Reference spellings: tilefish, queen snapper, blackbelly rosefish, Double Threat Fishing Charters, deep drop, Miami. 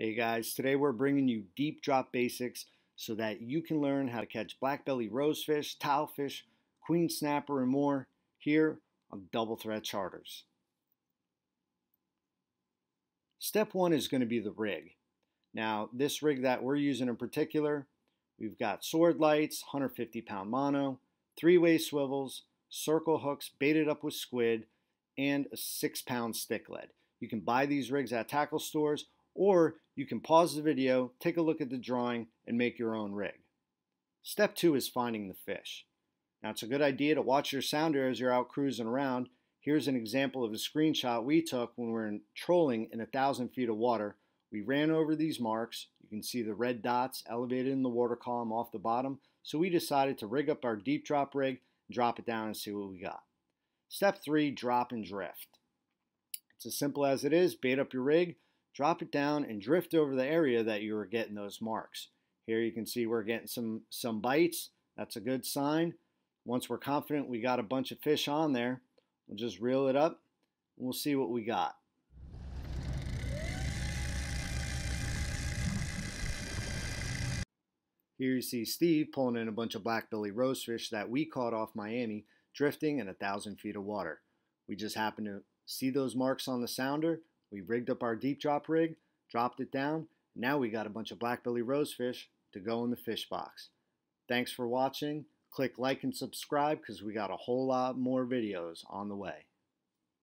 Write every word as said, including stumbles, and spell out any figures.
Hey guys, today we're bringing you deep drop basics so that you can learn how to catch blackbelly rosefish, tilefish, queen snapper, and more here on Double Threat Charters. Step one is going to be the rig. Now, this rig that we're using in particular, we've got sword lights, one hundred fifty pound mono, three-way swivels, circle hooks baited up with squid, and a six pound stick lead. You can buy these rigs at tackle stores, or you can pause the video, take a look at the drawing, and make your own rig. Step two is finding the fish. Now, it's a good idea to watch your sounder as you're out cruising around. Here's an example of a screenshot we took when we were trolling in a thousand feet of water. We ran over these marks. You can see the red dots elevated in the water column off the bottom. So we decided to rig up our deep drop rig, drop it down, and see what we got. Step three, drop and drift. It's as simple as it is. Bait up your rig, drop it down, and drift over the area that you were getting those marks. Here you can see we're getting some, some bites. That's a good sign. Once we're confident we got a bunch of fish on there, we'll just reel it up and we'll see what we got. Here you see Steve pulling in a bunch of blackbelly rosefish that we caught off Miami, drifting in a thousand feet of water. We just happened to see those marks on the sounder. We rigged up our deep drop rig, dropped it down. Now we got a bunch of blackbelly rosefish to go in the fish box. Thanks for watching. Click like and subscribe because we got a whole lot more videos on the way.